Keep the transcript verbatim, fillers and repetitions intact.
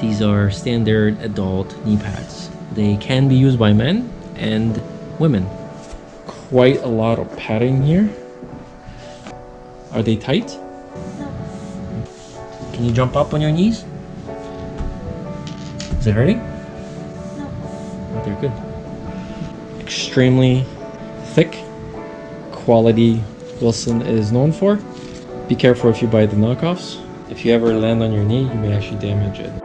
These are standard adult knee pads. They can be used by men and women. Quite a lot of padding here. Are they tight? No. Can you jump up on your knees? Is it hurting? No. They're good. Extremely thick quality Wilson is known for. Be careful if you buy the knockoffs. If you ever land on your knee, you may actually damage it.